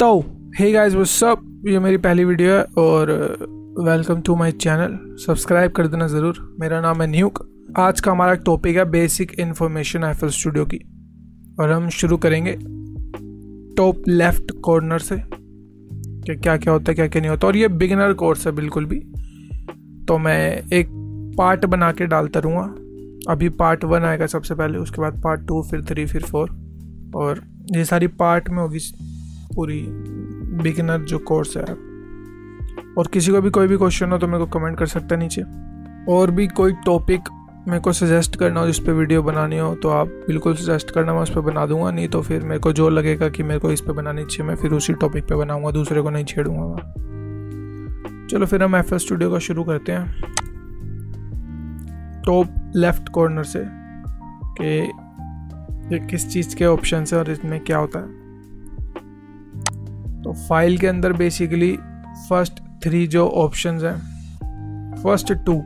तो hey guys what's up, ये मेरी पहली वीडियो है और welcome to my channel. Subscribe कर देना ज़रूर। मेरा नाम है न्यूक। आज का हमारा टॉपिक है बेसिक इन्फॉर्मेशन एफएल स्टूडियो की, और हम शुरू करेंगे टॉप लेफ्ट कॉर्नर से कि क्या क्या होता है क्या क्या नहीं होता। और ये बिगिनर कोर्स है बिल्कुल भी, तो मैं एक पार्ट बना के डालता रहूँगा। अभी पार्ट 1 आएगा सबसे पहले, उसके बाद पार्ट 2, फिर 3, फिर 4, और ये सारी पार्ट में होगी पूरी बिगिनर जो कोर्स है। और किसी को भी कोई भी क्वेश्चन हो तो मेरे को कमेंट कर सकते हैं नीचे। और भी कोई टॉपिक मेरे को सजेस्ट करना हो, जिस पे वीडियो बनानी हो, तो आप बिल्कुल सजेस्ट करना, मैं उस पर बना दूंगा। नहीं तो फिर मेरे को जो लगेगा कि मेरे को इस पे बनानी चाहिए, मैं फिर उसी टॉपिक पे बनाऊंगा, दूसरे को नहीं छेड़ूंगा। चलो फिर हम एफएल स्टूडियो का शुरू करते हैं टॉप लेफ्ट कॉर्नर से कि ये किस चीज़ के ऑप्शन है और इसमें क्या होता है। तो फाइल के अंदर बेसिकली फर्स्ट 3 जो ऑप्शंस हैं, फर्स्ट 2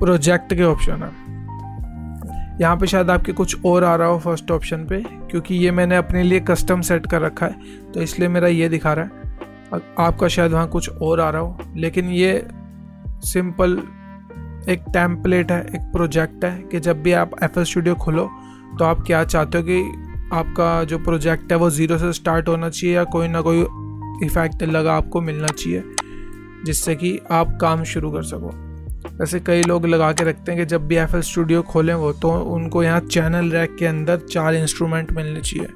प्रोजेक्ट के ऑप्शन हैं। यहाँ पे शायद आपके कुछ और आ रहा हो फर्स्ट ऑप्शन पे, क्योंकि ये मैंने अपने लिए कस्टम सेट कर रखा है तो इसलिए मेरा ये दिखा रहा है। आपका शायद वहाँ कुछ और आ रहा हो, लेकिन ये सिंपल एक टेम्पलेट है, एक प्रोजेक्ट है कि जब भी आप एफएल स्टूडियो खोलो तो आप क्या चाहते हो कि आपका जो प्रोजेक्ट है वो ज़ीरो से स्टार्ट होना चाहिए या कोई ना कोई इफ़ेक्ट लगा आपको मिलना चाहिए जिससे कि आप काम शुरू कर सको। वैसे कई लोग लगा के रखते हैं कि जब भी एफएल स्टूडियो खोलें वो, तो उनको यहाँ चैनल रैक के अंदर 4 इंस्ट्रूमेंट मिलने चाहिए,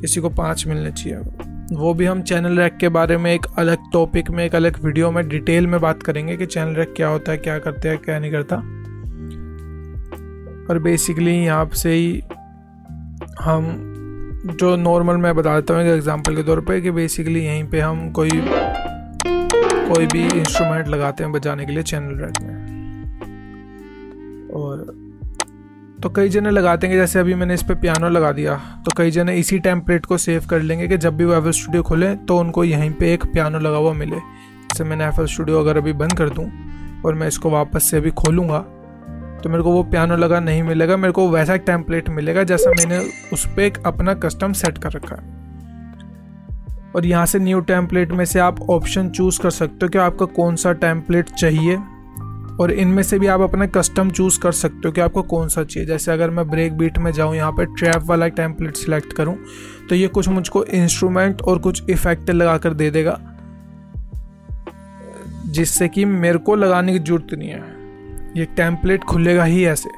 किसी को 5 मिलने चाहिए। वो भी हम चैनल रैक के बारे में एक अलग टॉपिक में, एक अलग वीडियो में डिटेल में बात करेंगे कि चैनल रैक क्या होता है, क्या करते हैं, क्या नहीं करता। और बेसिकली यहाँ से ही हम जो नॉर्मल मैं बता देता हूँ एक एग्जांपल के तौर पे कि बेसिकली यहीं पे हम कोई भी इंस्ट्रूमेंट लगाते हैं बजाने के लिए चैनल रैक में। और तो कई जने लगाते हैं कि जैसे अभी मैंने इस पे पियानो लगा दिया, तो कई जने इसी टेम्पलेट को सेव कर लेंगे कि जब भी वो एफएल स्टूडियो खोलें तो उनको यहीं पे एक पियानो लगा हुआ मिले। जैसे मैंने एफएल स्टूडियो अगर अभी बंद कर दूँ और मैं इसको वापस से अभी खोलूँगा तो मेरे को वो पियानो लगा नहीं मिलेगा, मेरे को वैसा एक टेम्पलेट मिलेगा जैसा मैंने उस पर एक अपना कस्टम सेट कर रखा है। और यहाँ से न्यू टेम्पलेट में से आप ऑप्शन चूज़ कर सकते हो कि आपका कौन सा टेम्पलेट चाहिए, और इनमें से भी आप अपना कस्टम चूज़ कर सकते हो कि आपको कौन सा चाहिए। जैसे अगर मैं ब्रेक बीट में जाऊँ, यहाँ पर ट्रैप वाला टेम्पलेट सिलेक्ट करूँ तो ये कुछ मुझको इंस्ट्रूमेंट और कुछ इफ़ेक्ट लगा कर दे देगा जिससे कि मेरे को लगाने की ज़रूरत नहीं है। ये टेम्पलेट खुलेगा ही ऐसे,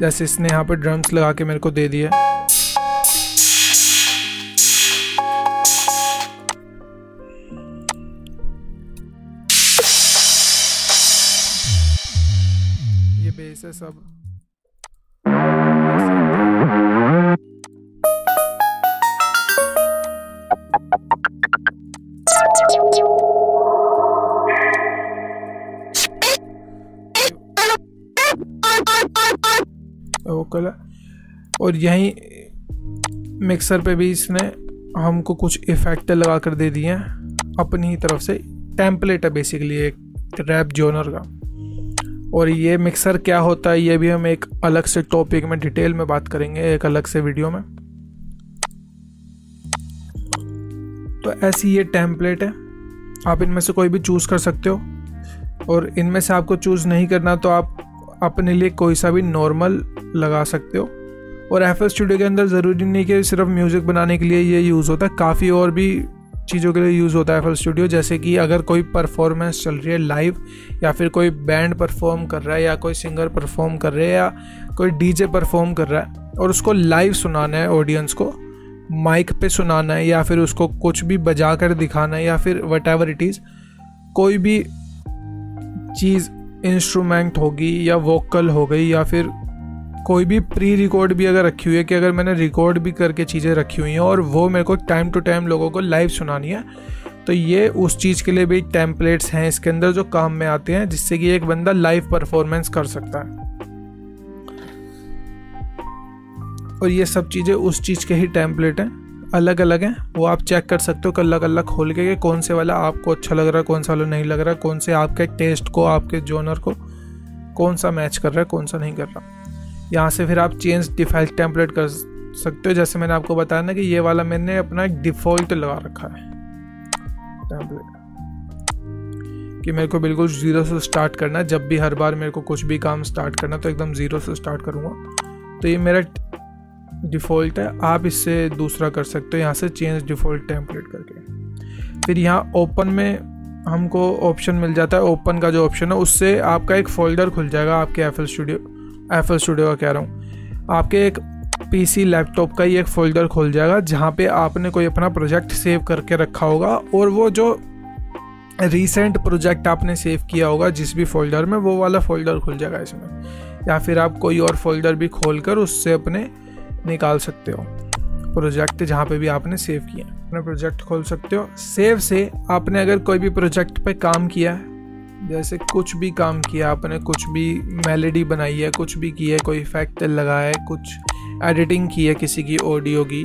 जैसे इसने यहाँ पर ड्रम्स लगा के मेरे को दे दिया। ये बेस है सब। और यहीं मिक्सर पे भी इसने हमको कुछ इफेक्ट लगा कर दे दिए हैं अपनी ही तरफ से। टेम्पलेट है बेसिकली एक रैप जोनर का। और ये मिक्सर क्या होता है ये भी हम एक अलग से टॉपिक में डिटेल में बात करेंगे, एक अलग से वीडियो में। तो ऐसी ये टेम्पलेट है, आप इनमें से कोई भी चूज़ कर सकते हो। और इनमें से आपको चूज़ नहीं करना तो आप अपने लिए कोई सा भी नॉर्मल लगा सकते हो। और एफएल स्टूडियो के अंदर ज़रूरी नहीं कि सिर्फ म्यूज़िक बनाने के लिए ये यूज़ होता है, काफ़ी और भी चीज़ों के लिए यूज़ होता है एफएल स्टूडियो। जैसे कि अगर कोई परफॉर्मेंस चल रही है लाइव, या फिर कोई बैंड परफॉर्म कर रहा है, या कोई सिंगर परफॉर्म कर रहा है, या कोई डीजे परफॉर्म कर रहा है और उसको लाइव सुनाना है, ऑडियंस को माइक पे सुनाना है, या फिर उसको कुछ भी बजा कर दिखाना है, या फिर व्हाटएवर इट इज़, कोई भी चीज़ इंस्ट्रूमेंट होगी या वोकल हो गई, या फिर कोई भी प्री रिकॉर्ड भी अगर रखी हुई है कि अगर मैंने रिकॉर्ड भी करके चीज़ें रखी हुई हैं और वो मेरे को टाइम टू टाइम लोगों को लाइव सुनानी है, तो ये उस चीज़ के लिए भी टेम्पलेट्स हैं इसके अंदर जो काम में आते हैं, जिससे कि एक बंदा लाइव परफॉर्मेंस कर सकता है। और ये सब चीज़ें उस चीज़ के ही टेम्पलेट हैं, अलग अलग हैं, वो आप चेक कर सकते हो अलग अलग खोल के कौन से वाला आपको अच्छा लग रहा है, कौन सा वाला नहीं लग रहा, कौन से आपके टेस्ट को, आपके जोनर को कौन सा मैच कर रहा है, कौन सा नहीं कर रहा। यहाँ से फिर आप चेंज डिफॉल्ट टेम्पलेट कर सकते हो। जैसे मैंने आपको बताया ना कि ये वाला मैंने अपना डिफ़ॉल्ट लगा रखा है टेम्पलेट कि मेरे को बिल्कुल ज़ीरो से स्टार्ट करना है। जब भी हर बार मेरे को कुछ भी काम स्टार्ट करना तो एकदम ज़ीरो से स्टार्ट करूँगा। तो ये मेरा डिफ़ॉल्ट है, आप इससे दूसरा कर सकते हो यहाँ से चेंज डिफ़ॉल्ट टेम्पलेट करके। फिर यहाँ ओपन में हमको ऑप्शन मिल जाता है, ओपन का जो ऑप्शन है उससे आपका एक फ़ोल्डर खुल जाएगा आपके एफ एल स्टूडियो का कह रहा हूँ, आपके एक पीसी लैपटॉप का ही एक फ़ोल्डर खुल जाएगा जहाँ पे आपने कोई अपना प्रोजेक्ट सेव करके रखा होगा और वो जो रीसेंट प्रोजेक्ट आपने सेव किया होगा जिस भी फ़ोल्डर में, वो वाला फ़ोल्डर खुल जाएगा इसमें। या फिर आप कोई और फोल्डर भी खोल कर उससे अपने निकाल सकते हो प्रोजेक्ट जहाँ पे भी आपने सेव किया, अपने प्रोजेक्ट खोल सकते हो। सेव से आपने अगर कोई भी प्रोजेक्ट पे काम किया है, जैसे कुछ भी काम किया आपने, कुछ भी मेलेडी बनाई है, कुछ भी किया है, कोई इफेक्ट लगाया है, कुछ एडिटिंग की है किसी की ऑडियो की,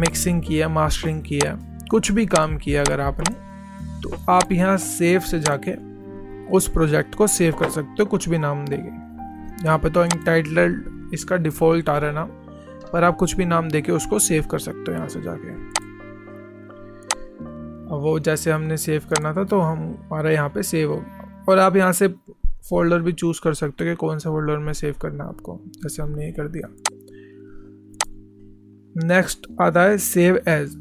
मिक्सिंग किया, मास्टरिंग किया, कुछ भी काम किया अगर आपने, तो आप यहाँ सेव से जाके उस प्रोजेक्ट को सेव कर सकते हो कुछ भी नाम देके। यहाँ पर तो एंटाइटल्ड इसका डिफ़ॉल्ट आ रहा है नाम, पर आप कुछ भी नाम देके उसको सेव कर सकते हो यहाँ से जाके। अब वो जैसे हमने सेव करना था तो हम हमारा यहाँ पे सेव हो गया। और आप यहाँ से फोल्डर भी चूज़ कर सकते हो कि कौन सा फोल्डर में सेव करना है आपको, जैसे हमने ये कर दिया। नेक्स्ट आता है सेव एज।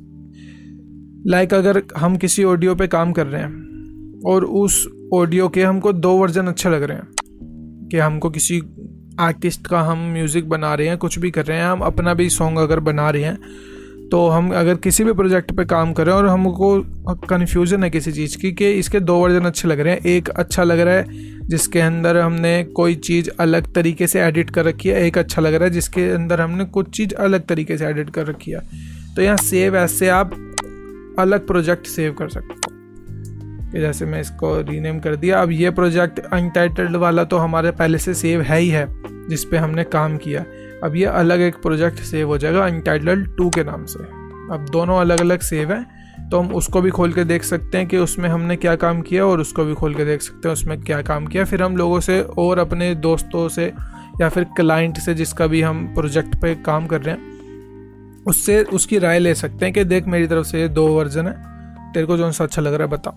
लाइक अगर हम किसी ऑडियो पे काम कर रहे हैं और उस ऑडियो के हमको दो वर्जन अच्छे लग रहे हैं, कि हमको किसी आर्टिस्ट का हम म्यूज़िक बना रहे हैं, कुछ भी कर रहे हैं, हम अपना भी सॉन्ग अगर बना रहे हैं, तो हम अगर किसी भी प्रोजेक्ट पे काम कर रहे हैं और हमको कन्फ्यूज़न है किसी चीज़ की कि इसके दो वर्जन अच्छे लग रहे हैं, एक अच्छा लग रहा है जिसके अंदर हमने कोई चीज़ अलग तरीके से एडिट कर रखी है, एक अच्छा लग रहा है जिसके अंदर हमने कुछ चीज़ अलग तरीके से एडिट कर रखी है, तो यहाँ सेव ऐसे आप अलग प्रोजेक्ट सेव कर सकते हो। जैसे मैं इसको रीनेम कर दिया। अब ये प्रोजेक्ट अनटाइटल्ड वाला तो हमारे पहले से सेव है ही है जिस पे हमने काम किया, अब ये अलग एक प्रोजेक्ट सेव हो जाएगा अनटाइटल्ड 2 के नाम से। अब दोनों अलग अलग सेव हैं, तो हम उसको भी खोल के देख सकते हैं कि उसमें हमने क्या काम किया, और उसको भी खोल के देख सकते हैं उसमें क्या काम किया। फिर हम लोगों से और अपने दोस्तों से या फिर क्लाइंट से जिसका भी हम प्रोजेक्ट पर काम कर रहे हैं उससे उसकी राय ले सकते हैं कि देख मेरी तरफ से ये दो वर्जन है, तेरे को जो सा अच्छा लग रहा है बता।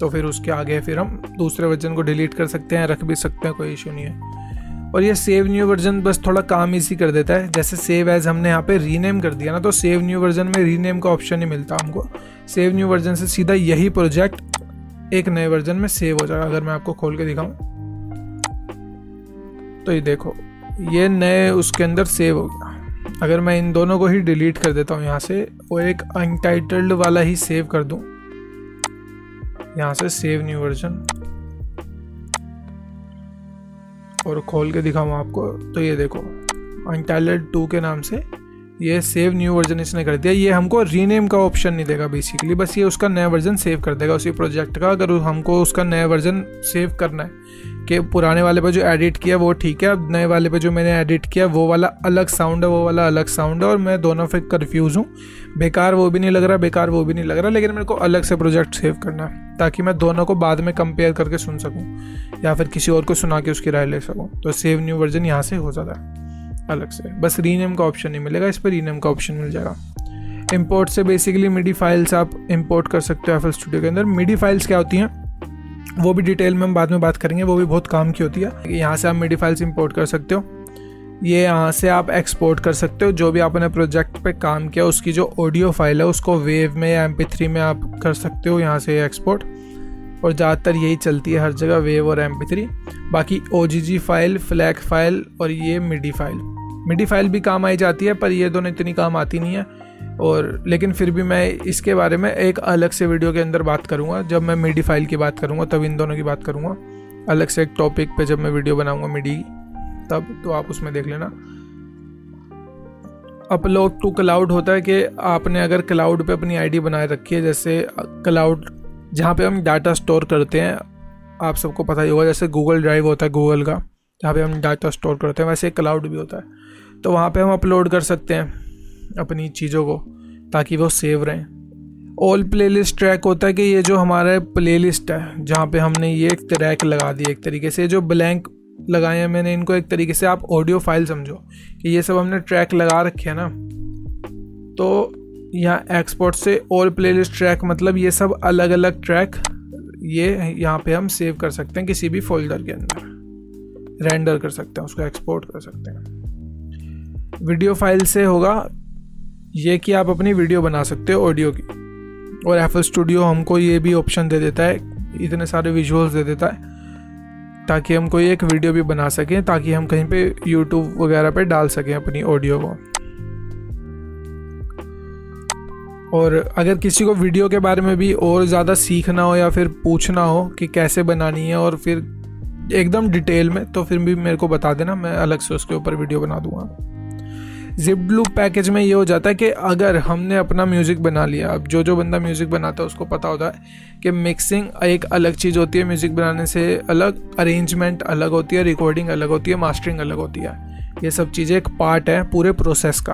तो फिर उसके आगे फिर हम दूसरे वर्जन को डिलीट कर सकते हैं, रख भी सकते हैं, कोई इशू नहीं है। और ये सेव न्यू वर्जन बस थोड़ा काम इजी कर देता है। जैसे सेव एज हमने यहाँ पे रीनेम कर दिया ना, तो सेव न्यू वर्जन में रीनेम का ऑप्शन नहीं मिलता हमको, सेव न्यू वर्जन से सीधा यही प्रोजेक्ट एक नए वर्जन में सेव हो जाएगा। अगर मैं आपको खोल के दिखाऊँ तो ये देखो ये नए उसके अंदर सेव हो गया। अगर मैं इन दोनों को ही डिलीट कर देता हूँ यहाँ से और एक अनटाइटल्ड वाला ही सेव कर दूँ यहाँ से सेव न्यू वर्जन और खोल के दिखाऊँ आपको, तो ये देखो अनटाइटल्ड 2 के नाम से ये सेव न्यू वर्जन इसने कर दिया। ये हमको रीनेम का ऑप्शन नहीं देगा बेसिकली, बस ये उसका नया वर्जन सेव कर देगा उसी प्रोजेक्ट का। अगर हमको उसका नया वर्जन सेव करना है कि पुराने वाले पे जो एडिट किया वो ठीक है, अब नए वाले पे जो मैंने एडिट किया वो वाला अलग साउंड है, वो वाला अलग साउंड है, और मैं दोनों पे कन्फ्यूज़ हूँ, बेकार वो भी नहीं लग रहा, बेकार वो भी नहीं लग रहा, लेकिन मेरे को अलग से प्रोजेक्ट सेव करना है ताकि मैं दोनों को बाद में कंपेयर करके सुन सकूँ या फिर किसी और को सुना के उसकी राय ले सकूँ। तो सेव न्यू वर्जन यहाँ से हो जाता है अलग से, बस रीनेम का ऑप्शन नहीं मिलेगा, इस पर रीनेम का ऑप्शन मिल जाएगा। इंपोर्ट से बेसिकली मिडी फाइल्स आप इंपोर्ट कर सकते हो एफएल स्टूडियो के अंदर। मिडी फाइल्स क्या होती हैं वो भी डिटेल में हम बाद में बात करेंगे, वो भी बहुत काम की होती है। यहाँ से आप मिडी फाइल्स इंपोर्ट कर सकते हो, ये यहाँ से आप एक्सपोर्ट कर सकते हो। जो भी आपने प्रोजेक्ट पे काम किया उसकी जो ऑडियो फाइल है उसको वेव में या MP3 में आप कर सकते हो यहाँ से एक्सपोर्ट, और ज़्यादातर यही चलती है हर जगह वेव और MP3। बाकी OGG फाइल, फ्लैक फाइल और ये मिडी फाइल, मिडी फाइल भी काम आई जाती है पर ये दोनों इतनी काम आती नहीं है, और लेकिन फिर भी मैं इसके बारे में एक अलग से वीडियो के अंदर बात करूँगा। जब मैं मिडी फाइल की बात करूँगा तब इन दोनों की बात करूँगा अलग से, एक टॉपिक पे जब मैं वीडियो बनाऊँगा मिडी तब, तो आप उसमें देख लेना। अपलोड टू क्लाउड होता है कि आपने अगर क्लाउड पर अपनी ID बनाए रखी है, जैसे क्लाउड जहाँ पे हम डाटा स्टोर करते हैं आप सबको पता ही होगा, जैसे गूगल ड्राइव होता है गूगल का जहाँ पे हम डाटा स्टोर करते हैं, वैसे क्लाउड भी होता है। तो वहाँ पे हम अपलोड कर सकते हैं अपनी चीज़ों को ताकि वो सेव रहें। ऑल प्लेलिस्ट ट्रैक होता है कि ये जो हमारा प्लेलिस्ट है जहाँ पे हमने ये एक ट्रैक लगा दिया एक तरीके से, जो ब्लैंक लगाए हैं मैंने इनको एक तरीके से आप ऑडियो फाइल समझो कि ये सब हमने ट्रैक लगा रखे हैं ना। तो यहाँ एक्सपोर्ट से ऑल प्लेलिस्ट ट्रैक मतलब ये सब अलग अलग ट्रैक ये यहाँ पे हम सेव कर सकते हैं किसी भी फोल्डर के अंदर, रेंडर कर सकते हैं उसको, एक्सपोर्ट कर सकते हैं। वीडियो फाइल से होगा ये कि आप अपनी वीडियो बना सकते हो ऑडियो की, और FL स्टूडियो हमको ये भी ऑप्शन दे देता है, इतने सारे विजुअल्स दे देता है ताकि हम कोई एक वीडियो भी बना सकें, ताकि हम कहीं पे YouTube वगैरह पे डाल सकें अपनी ऑडियो को। और अगर किसी को वीडियो के बारे में भी और ज़्यादा सीखना हो या फिर पूछना हो कि कैसे बनानी है और फिर एकदम डिटेल में, तो फिर भी मेरे को बता देना, मैं अलग से उसके ऊपर वीडियो बना दूँगा। जिप्ड लूप पैकेज में ये हो जाता है कि अगर हमने अपना म्यूज़िक बना लिया, अब जो जो बंदा म्यूज़िक बनाता है उसको पता होता है कि मिक्सिंग एक अलग चीज़ होती है म्यूज़िक बनाने से अलग, अरेंजमेंट अलग होती है, रिकॉर्डिंग अलग होती है, मास्टरिंग अलग होती है, ये सब चीज़ें एक पार्ट है पूरे प्रोसेस का।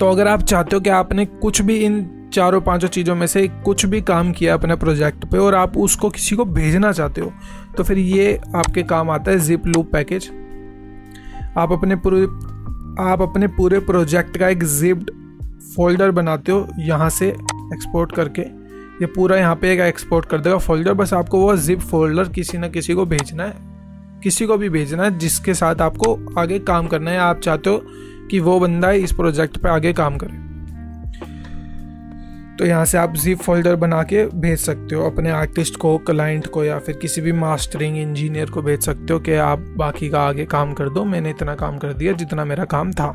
तो अगर आप चाहते हो कि आपने कुछ भी इन चारों पांचों चीज़ों में से कुछ भी काम किया अपने प्रोजेक्ट पे और आप उसको किसी को भेजना चाहते हो, तो फिर ये आपके काम आता है जिप लूप पैकेज। आप अपने पूरे प्रोजेक्ट का एक जिप्ड फोल्डर बनाते हो, यहाँ से एक्सपोर्ट करके ये पूरा यहाँ पे एक एक्सपोर्ट कर देगा फोल्डर। बस आपको वो जिप फोल्डर किसी ना किसी को भेजना है, किसी को भी भेजना है जिसके साथ आपको आगे काम करना है, आप चाहते हो कि वो बंदा इस प्रोजेक्ट पे आगे काम करे, तो यहाँ से आप जिप फोल्डर बना के भेज सकते हो अपने आर्टिस्ट को, क्लाइंट को, या फिर किसी भी मास्टरिंग इंजीनियर को भेज सकते हो कि आप बाकी का आगे काम कर दो, मैंने इतना काम कर दिया जितना मेरा काम था।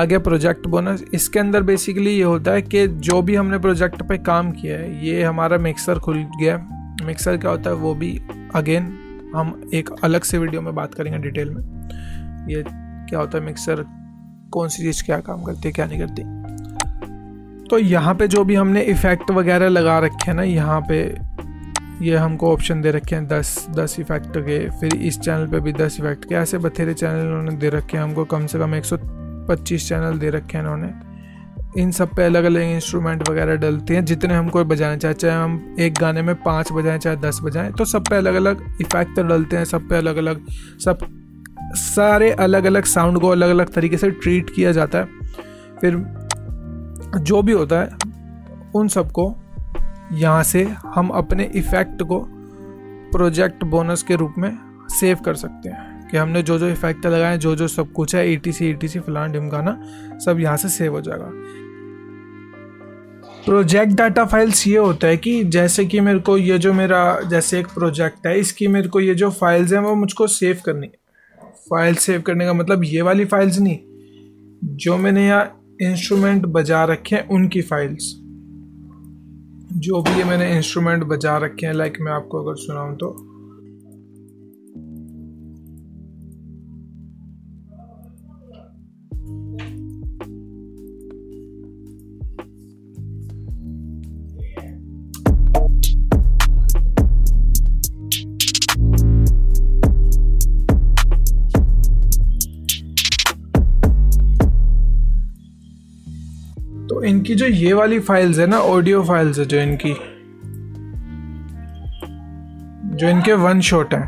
आगे प्रोजेक्ट बोनस, इसके अंदर बेसिकली ये होता है कि जो भी हमने प्रोजेक्ट पे काम किया है, ये हमारा मिक्सर खुल गया। मिक्सर क्या होता है वो भी अगेन हम एक अलग से वीडियो में बात करेंगे डिटेल में, ये क्या होता है मिक्सर, कौन सी चीज़ क्या काम करती है क्या नहीं करती। तो यहाँ पे जो भी हमने इफ़ेक्ट वगैरह लगा रखे हैं ना, यहाँ पे ये हमको ऑप्शन दे रखे हैं 10 इफ़ेक्ट के, फिर इस चैनल पे भी 10 इफ़ेक्ट के, ऐसे बथेरे चैनल उन्होंने दे रखे हैं हमको, कम से कम 125 चैनल दे रखे हैं इन्होंने। इन सब पे अलग अलग इंस्ट्रूमेंट वगैरह डलते हैं जितने हमको बजाना चाहे हम एक गाने में 5 बजाएँ चाहे 10 बजाएँ, तो सब पे अलग अलग इफ़ेक्ट डलते हैं, सब पे अलग अलग, सब सारे अलग अलग साउंड को अलग अलग तरीके से ट्रीट किया जाता है। फिर जो भी होता है उन सबको यहाँ से हम अपने इफ़ेक्ट को प्रोजेक्ट बोनस के रूप में सेव कर सकते हैं कि हमने जो जो इफ़ेक्ट लगाए, जो जो सब कुछ है, ETC फलान ढिमकाना सब यहाँ से सेव हो जाएगा। प्रोजेक्ट डाटा फाइल्स ये होता है कि जैसे कि मेरे को ये जो मेरा जैसे एक प्रोजेक्ट है, इसकी मेरे को ये जो फाइल्स हैं वो मुझको सेव करनी है। फाइल सेव करने का मतलब ये वाली फाइल्स नहीं, जो मैंने यहाँ इंस्ट्रूमेंट बजा रखे हैं उनकी फाइल्स, जो भी ये मैंने इंस्ट्रूमेंट बजा रखे हैं। लाइक मैं आपको अगर सुनाऊं तो इनकी जो ये वाली फाइल्स है ना, ऑडियो फाइल्स है जो इनके वन शॉट है,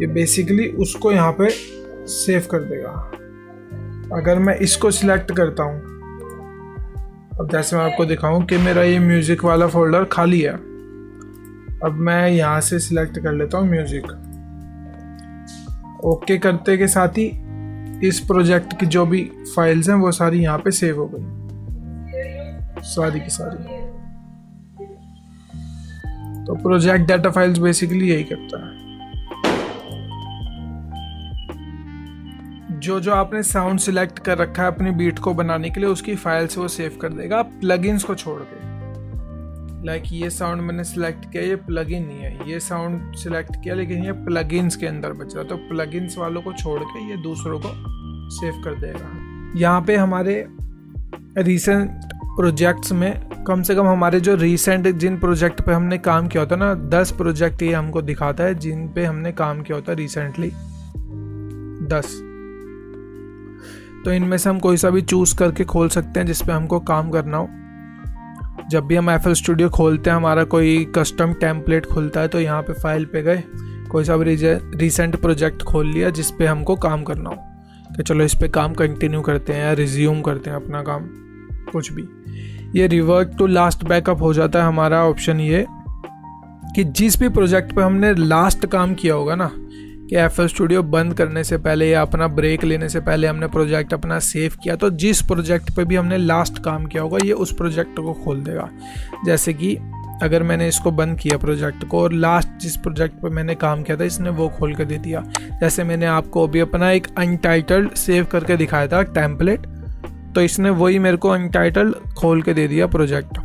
ये बेसिकली उसको यहाँ पे सेव कर देगा। अगर मैं इसको सिलेक्ट करता हूँ, अब जैसे मैं आपको दिखाऊँ कि मेरा ये म्यूज़िक वाला फोल्डर खाली है, अब मैं यहाँ से सिलेक्ट कर लेता हूँ म्यूज़िक, ओके करते के साथ ही इस प्रोजेक्ट की जो भी फाइल्स हैं वो सारी यहाँ पे सेव हो गई, सारी की सारी। तो प्रोजेक्ट डाटा फाइल्स बेसिकली यही करता है। जो जो आपने साउंड सिलेक्ट कर रखा है अपनी बीट को बनाने के लिए, उसकी फाइल्स वो सेव कर देगा प्लगइन्स को छोड़ के। लाइक ये साउंड मैंने सिलेक्ट किया, ये प्लगइन नहीं है, ये साउंड सिलेक्ट किया लेकिन ये प्लगइन्स के अंदर बच रहा, तो प्लगइन्स वालों को छोड़ के ये दूसरों को सेव कर देगा। यहाँ पे हमारे रिसेंट प्रोजेक्ट्स में कम से कम हमारे जो रीसेंट जिन प्रोजेक्ट पे हमने काम किया होता है ना, 10 प्रोजेक्ट ये हमको दिखाता है जिन पे हमने काम किया होता है रिसेंटली 10। तो इनमें से हम कोई सा भी चूज़ करके खोल सकते हैं जिस पे हमको काम करना हो। जब भी हम FL स्टूडियो खोलते हैं हमारा कोई कस्टम टेम्पलेट खुलता है, तो यहाँ पे फाइल पे गए, कोई सा भी रिसेंट प्रोजेक्ट खोल लिया जिस पे हमको काम करना हो कि चलो इस पे काम कंटिन्यू करते हैं या रिज्यूम करते हैं अपना काम, कुछ भी। ये रिवर्ट टू लास्ट बैकअप हो जाता है हमारा ऑप्शन ये कि जिस भी प्रोजेक्ट पे हमने लास्ट काम किया होगा ना, कि FL स्टूडियो बंद करने से पहले या अपना ब्रेक लेने से पहले हमने प्रोजेक्ट अपना सेव किया, तो जिस प्रोजेक्ट पे भी हमने लास्ट काम किया होगा ये उस प्रोजेक्ट को खोल देगा। जैसे कि अगर मैंने इसको बंद किया प्रोजेक्ट को और लास्ट जिस प्रोजेक्ट पे मैंने काम किया था इसने वो खोल के दे दिया। जैसे मैंने आपको अभी अपना एक अनटाइटल्ड सेव करके दिखाया था टेम्पलेट, तो इसने वही मेरे को अनटाइटल्ड खोल के दे दिया प्रोजेक्ट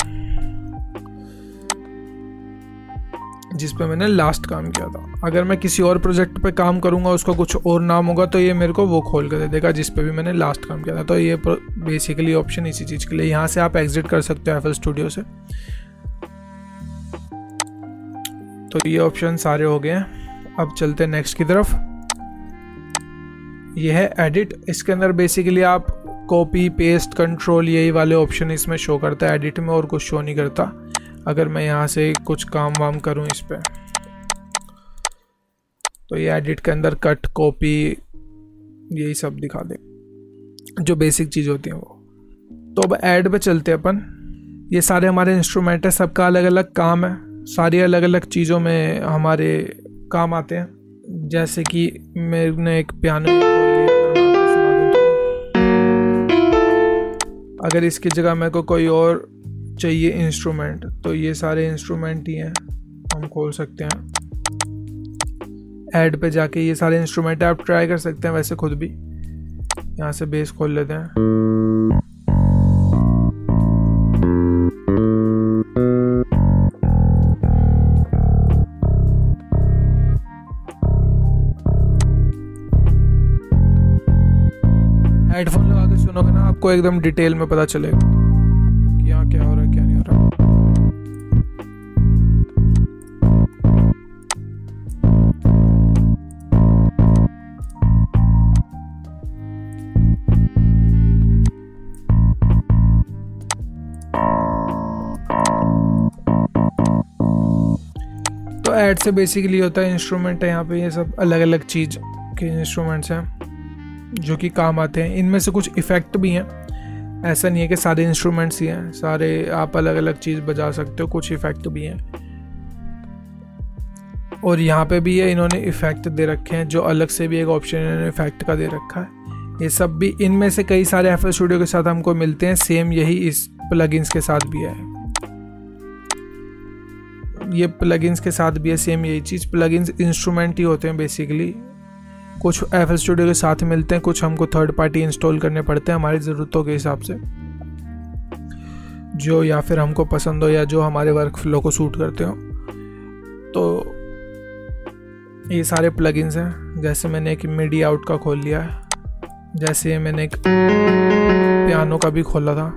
जिस पे मैंने लास्ट काम किया था। अगर मैं किसी और प्रोजेक्ट पे काम करूंगा उसका कुछ और नाम होगा तो ये मेरे को वो खोल के दे देगा जिस पे भी मैंने लास्ट काम किया था। तो ये बेसिकली ऑप्शन इसी चीज़ के लिए। यहाँ से आप एग्जिट कर सकते हो FL स्टूडियो से। तो ये ऑप्शन सारे हो गए हैं। अब चलते हैं नेक्स्ट की तरफ। ये है एडिट। इसके अंदर बेसिकली आप कॉपी पेस्ट कंट्रोल यही वाले ऑप्शन इसमें शो करता है एडिट में, और कुछ शो नहीं करता। अगर मैं यहाँ से कुछ काम वाम करूँ इस पर तो ये एडिट के अंदर कट कॉपी यही सब दिखा दे जो बेसिक चीज़ होती है वो। तो अब ऐड पे चलते हैं अपन। ये सारे हमारे इंस्ट्रूमेंट है, सबका अलग अलग काम है, सारी अलग अलग चीज़ों में हमारे काम आते हैं। जैसे कि मैंने एक पियानो, अगर इसकी जगह मेरे को कोई और चाहिए इंस्ट्रूमेंट तो ये सारे इंस्ट्रूमेंट ही हैं, हम खोल सकते हैं ऐड पे जाके। ये सारे इंस्ट्रूमेंट आप ट्राई कर सकते हैं वैसे खुद भी। यहाँ से बेस खोल लेते हैं। हेडफोन लगा के सुनोगे ना आपको एकदम डिटेल में पता चलेगा कि यहाँ क्या हो रहा है क्या नहीं हो रहा। तो ऐड से बेसिकली होता है इंस्ट्रूमेंट है यहाँ पे, ये सब अलग अलग चीज के इंस्ट्रूमेंट्स हैं जो कि काम आते हैं। इनमें से कुछ इफ़ेक्ट भी हैं, ऐसा नहीं है कि सारे इंस्ट्रूमेंट्स ही हैं, सारे आप अलग अलग चीज़ बजा सकते हो, कुछ इफ़ेक्ट भी हैं। और यहाँ पे भी ये इन्होंने इफ़ेक्ट दे रखे हैं जो अलग से भी एक ऑप्शन इन्होंने इफ़ेक्ट का दे रखा है। ये सब भी इनमें से कई सारे FL स्टूडियो के साथ हमको मिलते हैं। सेम यही इस प्लगइन्स के साथ भी है, ये प्लगइन्स के साथ भी है सेम यही चीज़। प्लगइन्स इंस्ट्रूमेंट ही होते हैं बेसिकली, कुछ FL स्टूडियो के साथ मिलते हैं, कुछ हमको थर्ड पार्टी इंस्टॉल करने पड़ते हैं हमारी ज़रूरतों के हिसाब से जो या फिर हमको पसंद हो या जो हमारे वर्क फ्लो को सूट करते हो। तो ये सारे प्लगइन्स हैं। जैसे मैंने एक मिडी आउट का खोल लिया है, जैसे मैंने एक पियानो का भी खोला था।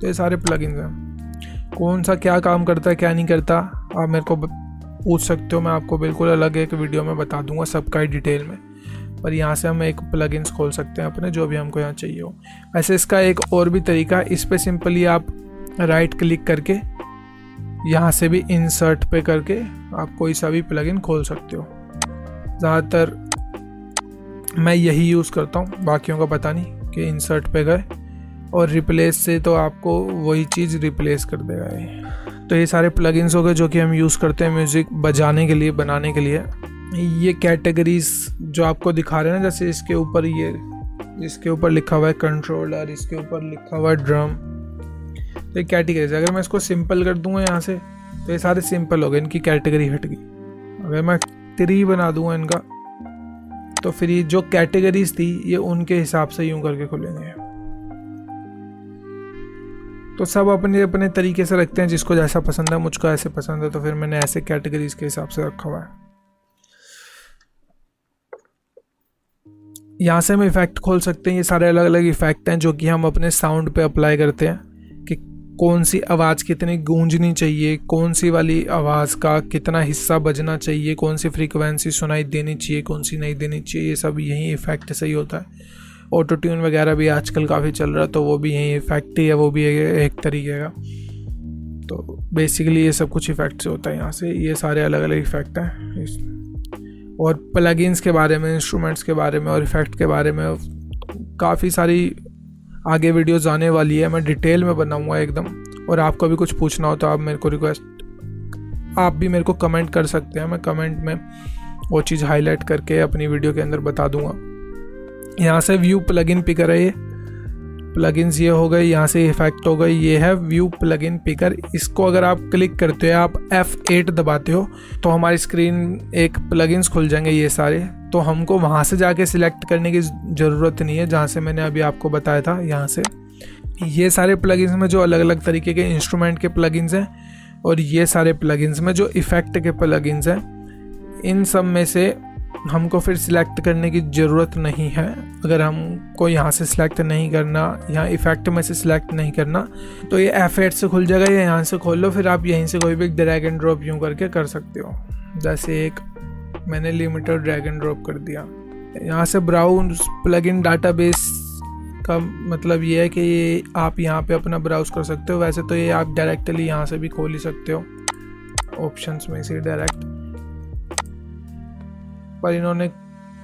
तो ये सारे प्लगइन्स हैं, कौन सा क्या काम करता है क्या नहीं करता आप मेरे को पूछ सकते हो, मैं आपको बिल्कुल अलग एक वीडियो में बता दूंगा सबका ही डिटेल में। पर यहाँ से हम एक प्लगइन्स खोल सकते हैं अपने जो भी हमको यहाँ चाहिए हो। वैसे इसका एक और भी तरीका, इस पर सिंपली आप राइट क्लिक करके यहाँ से भी इंसर्ट पे करके आप कोई सा भी प्लगइन खोल सकते हो। ज़्यादातर मैं यही यूज़ करता हूँ, बाकियों का पता नहीं। कि इंसर्ट पे गए और रिप्लेस से तो आपको वही चीज़ रिप्लेस कर देगा ये। तो ये सारे प्लगइन्स हो गए जो कि हम यूज़ करते हैं म्यूज़िक बजाने के लिए बनाने के लिए। ये कैटेगरीज जो आपको दिखा रहे हैं ना, जैसे इसके ऊपर ये इसके ऊपर लिखा हुआ है कंट्रोलर, इसके ऊपर लिखा हुआ है ड्रम, तो ये कैटेगरीज। अगर मैं इसको सिंपल कर दूँगा यहाँ से तो ये सारे सिंपल हो गए, इनकी कैटेगरी हट गई। अगर मैं ट्री बना दूँगा इनका तो फिर ये जो कैटेगरीज थी ये उनके हिसाब से यूँ करके खुलेंगे। तो सब अपने अपने तरीके से रखते हैं, जिसको जैसा पसंद है। मुझको ऐसे पसंद है तो फिर मैंने ऐसे कैटेगरीज के हिसाब से रखा हुआ है। यहाँ से हम इफ़ेक्ट खोल सकते हैं। ये सारे अलग अलग इफ़ेक्ट हैं जो कि हम अपने साउंड पे अप्लाई करते हैं कि कौन सी आवाज़ कितनी गूंजनी चाहिए, कौन सी वाली आवाज़ का कितना हिस्सा बजना चाहिए, कौन सी फ्रीक्वेंसी सुनाई देनी चाहिए, कौन सी नहीं देनी चाहिए, ये सब यही इफ़ेक्ट से ही होता है। ऑटो ट्यून वगैरह भी आजकल काफ़ी चल रहा है तो वो भी यही इफेक्ट ही है, वो भी एक तरीके का। तो बेसिकली ये सब कुछ इफ़ेक्ट्स होता है यहाँ से, ये सारे अलग अलग इफ़ेक्ट हैं। और प्लगइन्स के बारे में, इंस्ट्रूमेंट्स के बारे में और इफ़ेक्ट के बारे में काफ़ी सारी आगे वीडियोज़ आने वाली है, मैं डिटेल में बनाऊँगा एकदम। और आपको भी कुछ पूछना हो तो आप मेरे को रिक्वेस्ट, आप भी मेरे को कमेंट कर सकते हैं, मैं कमेंट में वो चीज़ हाईलाइट करके अपनी वीडियो के अंदर बता दूँगा। यहाँ से व्यू प्लगइन पिकर है, ये प्लगइन्स ये हो गए, यहाँ से इफेक्ट हो गए, ये है व्यू प्लगइन पिकर। इसको अगर आप क्लिक करते हो, आप F8 दबाते हो तो हमारी स्क्रीन एक प्लगइन्स खुल जाएंगे ये सारे, तो हमको वहाँ से जाके सिलेक्ट करने की ज़रूरत नहीं है, जहाँ से मैंने अभी आपको बताया था। यहाँ से ये सारे प्लगइन्स में जो अलग अलग तरीके के इंस्ट्रूमेंट के प्लगइन्स हैं और ये सारे प्लगइन्स में जो इफ़ेक्ट के प्लगइन्स हैं, इन सब में से हमको फिर सिलेक्ट करने की ज़रूरत नहीं है। अगर हमको यहाँ से सिलेक्ट नहीं करना, यहाँ इफ़ेक्ट में से सिलेक्ट नहीं करना, तो ये F8 से खुल जाएगा, या यहाँ से खोल लो, फिर आप यहीं से कोई भी ड्रैग एंड ड्रॉप यूँ करके कर सकते हो। जैसे एक मैंने लिमिटेड ड्रैग एंड ड्रॉप कर दिया। यहाँ से ब्राउज प्लगइन डाटाबेस का मतलब ये है कि ये आप यहाँ पर अपना ब्राउज कर सकते हो, वैसे तो ये आप डायरेक्टली यहाँ से भी खोल ही सकते हो ऑप्शंस में से डायरेक्ट, पर इन्होंने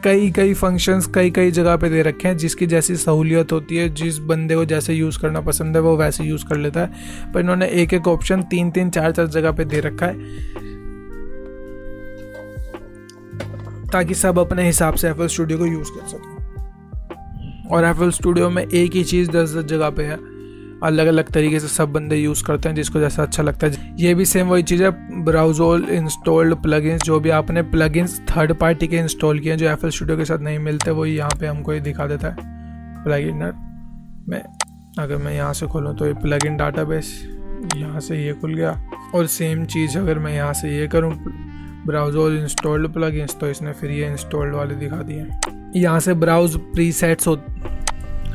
कई फंक्शंस कई जगह पे दे रखे हैं, जिसकी जैसी सहूलियत होती है, जिस बंदे को जैसे यूज़ करना पसंद है वो वैसे यूज़ कर लेता है, पर इन्होंने एक एक ऑप्शन तीन चार जगह पे दे रखा है, ताकि सब अपने हिसाब से FL स्टूडियो को यूज़ कर सकें। और FL स्टूडियो में एक ही चीज़ 10 जगह पे है, अलग अलग तरीके से सब बंदे यूज़ करते हैं, जिसको जैसा अच्छा लगता है। ये भी सेम वही चीज़ है, ब्राउज ऑल इंस्टॉल्ड प्लगइन्स, जो भी आपने प्लगइन्स थर्ड पार्टी के इंस्टॉल किए हैं जो FL स्टूडियो के साथ नहीं मिलते, वो यहाँ पे हमको ये दिखा देता है प्लगइनर में। अगर मैं यहाँ से खोलूँ तो ये प्लगइन डाटाबेस, यहाँ से ये खुल गया। और सेम चीज़ अगर मैं यहाँ से ये करूँ, ब्राउज ऑल इंस्टॉल्ड प्लगइन्स, तो इसने फिर ये इंस्टॉल्ड वाले दिखा दिए। यहाँ से ब्राउज प्रीसेट्स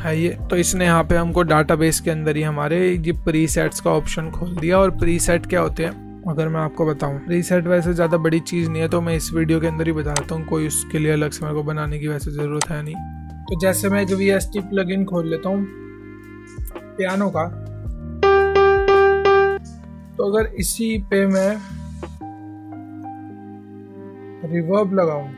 है ये, तो इसने यहाँ पे हमको डाटाबेस के अंदर ही हमारे ये प्रीसेट्स का ऑप्शन खोल दिया। और प्रीसेट क्या होते हैं अगर मैं आपको बताऊँ, प्रीसेट वैसे ज़्यादा बड़ी चीज़ नहीं है, तो मैं इस वीडियो के अंदर ही बता देता हूँ, कोई उसके लिए अलग से मेरे को बनाने की वैसे ज़रूरत है नहीं। तो जैसे मैं एक VST प्लगइन खोल लेता हूँ पियानो का, तो अगर इसी पे मैं रिवर्ब लगाऊँ,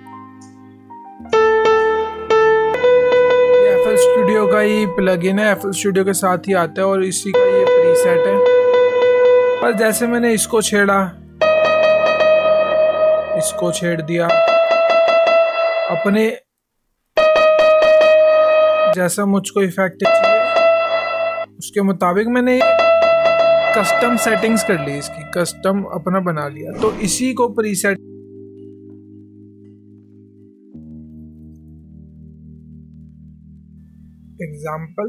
FL स्टूडियो का ही प्लगइन है, FL स्टूडियो के साथ ही आता है, और इसी का ये प्रीसेट है। पर जैसे मैंने इसको छेड़ा, इसको छेड़ दिया, अपने जैसा मुझको इफेक्ट चाहिए उसके मुताबिक मैंने कस्टम सेटिंग्स कर ली, इसकी कस्टम अपना बना लिया, तो इसी को प्रीसेट। एग्जाम्पल,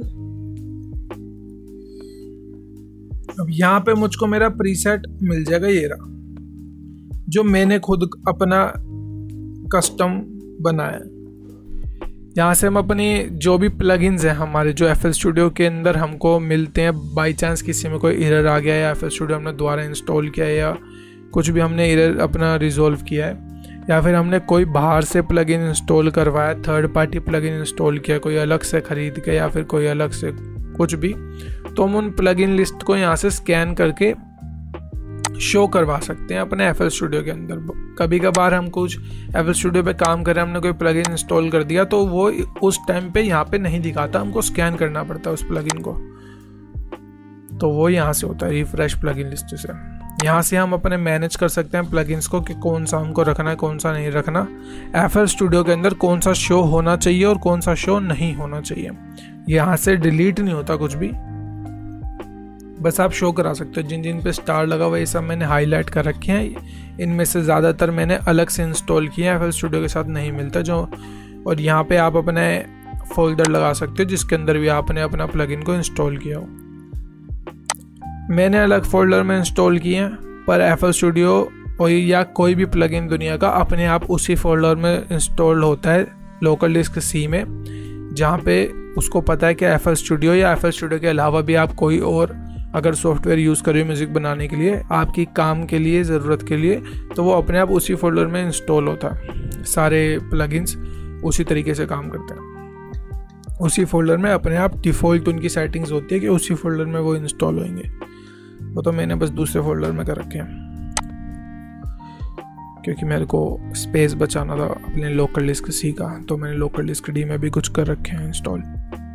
अब यहाँ पे मुझको मेरा प्रीसेट मिल जाएगा, ये रहा जो मैंने खुद अपना कस्टम बनाया। यहाँ से हम अपनी जो भी प्लगइन्स हैं हमारे, जो FL स्टूडियो के अंदर हमको मिलते हैं, बाय चांस किसी में कोई एरर आ गया या FL स्टूडियो हमने दोबारा इंस्टॉल किया है, या कुछ भी हमने एरर अपना रिजॉल्व किया है, या फिर हमने कोई बाहर से प्लगइन इंस्टॉल करवाया, थर्ड पार्टी प्लगइन इंस्टॉल किया, कोई अलग से ख़रीद के या फिर कोई अलग से कुछ भी, तो हम उन प्लगइन लिस्ट को यहाँ से स्कैन करके शो करवा सकते हैं अपने FL स्टूडियो के अंदर। कभी कभार हम कुछ FL स्टूडियो पे काम कर रहे हैं, हमने कोई प्लगइन इंस्टॉल कर दिया, तो वो उस टाइम पे यहाँ पे नहीं दिखाता, हमको स्कैन करना पड़ता है उस प्लगइन को, तो वो यहाँ से होता है रिफ्रेश प्लगइन लिस्ट से। यहाँ से हम अपने मैनेज कर सकते हैं प्लगइन्स को, कि कौन सा हमको रखना है, कौन सा नहीं रखना, FL स्टूडियो के अंदर कौन सा शो होना चाहिए और कौन सा शो नहीं होना चाहिए। यहाँ से डिलीट नहीं होता कुछ भी, बस आप शो करा सकते हो। जिन पे स्टार लगा हुआ, ये सब मैंने हाईलाइट कर रखे हैं, इनमें से ज़्यादातर मैंने अलग से इंस्टॉल किए हैं, FL स्टूडियो के साथ नहीं मिलता जो। और यहाँ पर आप अपने फोल्डर लगा सकते हो जिसके अंदर भी आपने अपना प्लगइन को इंस्टॉल किया हो। मैंने अलग फोल्डर में इंस्टॉल किए हैं, पर FL स्टूडियो या कोई भी प्लगइन दुनिया का अपने आप उसी फोल्डर में इंस्टॉल होता है, लोकल डिस्क C में, जहाँ पे उसको पता है कि FL स्टूडियो या FL स्टूडियो के अलावा भी आप कोई और अगर सॉफ्टवेयर यूज़ करिए म्यूज़िक बनाने के लिए, आपकी काम के लिए, ज़रूरत के लिए, तो वो अपने आप उसी फोल्डर में इंस्टॉल होता है। सारे प्लगइन्स उसी तरीके से काम करते हैं, उसी फोल्डर में अपने आप डिफ़ॉल्ट उनकी सेटिंग्स होती है कि उसी फोल्डर में वो इंस्टॉल होंगे। वो तो मैंने बस दूसरे फोल्डर में कर रखे हैं क्योंकि मेरे को स्पेस बचाना था अपने लोकल डिस्क सी का, तो मैंने लोकल डिस्क डी में भी कुछ कर रखे हैं इंस्टॉल।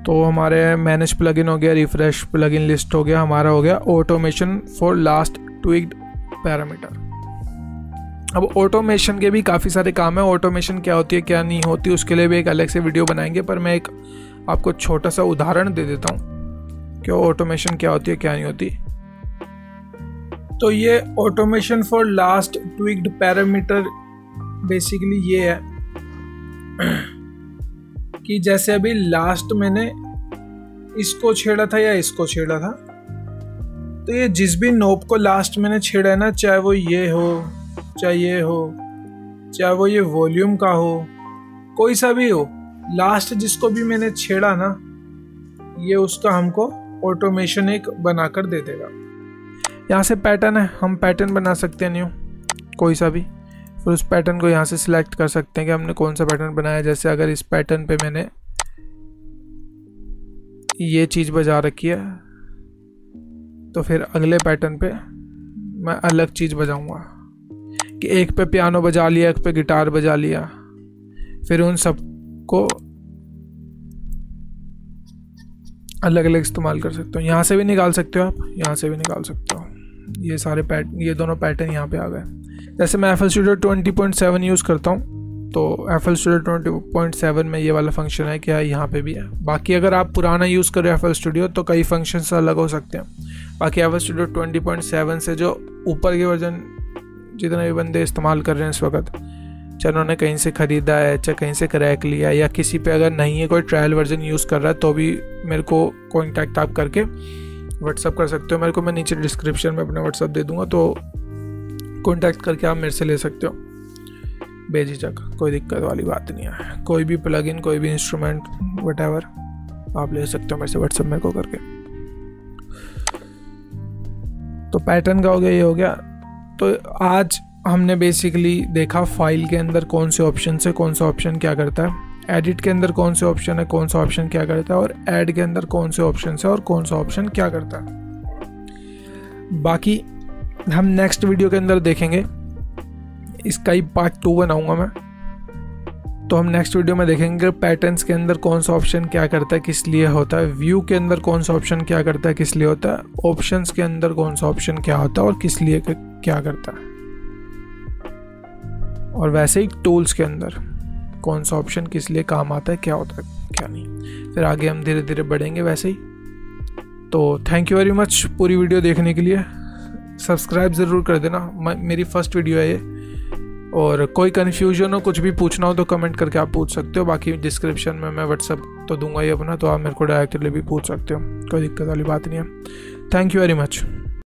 तो हमारे मैनेज प्लगइन हो गया, रिफ्रेश प्लगइन लिस्ट हो गया, हमारा हो गया automation for last tweaked parameter. अब ऑटोमेशन के भी काफ़ी सारे काम है, ऑटोमेशन क्या होती है क्या नहीं होती उसके लिए भी एक अलग से वीडियो बनाएंगे, पर मैं एक आपको छोटा सा उदाहरण दे देता हूँ कि ऑटोमेशन क्या होती है क्या नहीं होती। तो ये automation for last tweaked parameter basically ये है कि जैसे अभी लास्ट मैंने इसको छेड़ा था या इसको छेड़ा था, तो ये जिस भी नोब को लास्ट मैंने छेड़ा है ना, चाहे वो ये हो, चाहे ये हो, चाहे वो ये वॉल्यूम का हो, कोई सा भी हो, लास्ट जिसको भी मैंने छेड़ा ना, ये उसका हमको ऑटोमेशन एक बना कर दे देगा। यहाँ से पैटर्न है, हम पैटर्न बना सकते हैं न्यू कोई सा भी, फिर उस पैटर्न को यहाँ से सिलेक्ट कर सकते हैं कि हमने कौन सा पैटर्न बनाया। जैसे अगर इस पैटर्न पे मैंने ये चीज़ बजा रखी है तो फिर अगले पैटर्न पे मैं अलग चीज़ बजाऊंगा कि एक पे पियानो बजा लिया, एक पे गिटार बजा लिया, फिर उन सब को अलग अलग इस्तेमाल कर सकते हो। यहाँ से भी निकाल सकते हो आप, यहाँ से भी निकाल सकते हो। ये सारे ये दोनों पैटर्न यहाँ पे आ गए। जैसे मैं FL Studio 20.7 यूज़ करता हूँ, तो FL Studio 20.7 में ये वाला फंक्शन है क्या यहाँ पे भी है। बाकी अगर आप पुराना यूज़ करें FL Studio तो कई फंक्शंस अलग हो सकते हैं। बाकी FL Studio 20.7 से जो ऊपर के वर्जन जितने भी बंदे इस्तेमाल कर रहे हैं इस वक्त, चाहे उन्होंने कहीं से ख़रीदा है, चाहे कहीं से क्रैक लिया है, या किसी पे अगर नहीं है कोई ट्रायल वर्जन यूज़ कर रहा है, तो भी मेरे को कॉन्टैक्ट आप करके व्हाट्सअप कर सकते हो मेरे को। मैं नीचे डिस्क्रिप्शन में अपना व्हाट्सअप दे दूँगा, तो कॉन्टैक्ट करके आप मेरे से ले सकते हो बेझिझक, कोई दिक्कत वाली बात नहीं है। कोई भी प्लगइन, कोई भी इंस्ट्रूमेंट, व्हाटएवर, आप ले सकते हो मेरे से व्हाट्सअप मेरे को करके। तो पैटर्न का हो गया, ये हो गया। तो आज हमने बेसिकली देखा फाइल के अंदर कौन से ऑप्शन से कौन सा ऑप्शन क्या करता है, एडिट के अंदर कौन से ऑप्शन है कौन सा ऑप्शन क्या करता है, और ऐड के अंदर कौन से ऑप्शन है और कौन सा ऑप्शन क्या करता है। बाकी हम नेक्स्ट वीडियो के अंदर देखेंगे, इसका ही पार्ट 2 बनाऊंगा मैं। तो हम नेक्स्ट वीडियो में देखेंगे पैटर्न्स के अंदर कौन सा ऑप्शन क्या करता है, किस लिए होता है, व्यू के अंदर कौन सा ऑप्शन क्या करता है, किस लिए होता है, ऑप्शंस के अंदर कौन सा ऑप्शन क्या होता है और किस लिए क्या करता है, और वैसे ही टूल्स के अंदर कौन सा ऑप्शन किस लिए काम आता है, क्या होता है क्या नहीं। फिर आगे हम धीरे धीरे बढ़ेंगे वैसे ही। तो थैंक यू वेरी मच पूरी वीडियो देखने के लिए। सब्सक्राइब ज़रूर कर देना, मेरी फर्स्ट वीडियो है ये। और कोई कन्फ्यूजन हो, कुछ भी पूछना हो तो कमेंट करके आप पूछ सकते हो। बाकी डिस्क्रिप्शन में मैं व्हाट्सअप तो दूंगा ही अपना, तो आप मेरे को डायरेक्टली भी पूछ सकते हो, कोई दिक्कत वाली बात नहीं है। Thank you very much.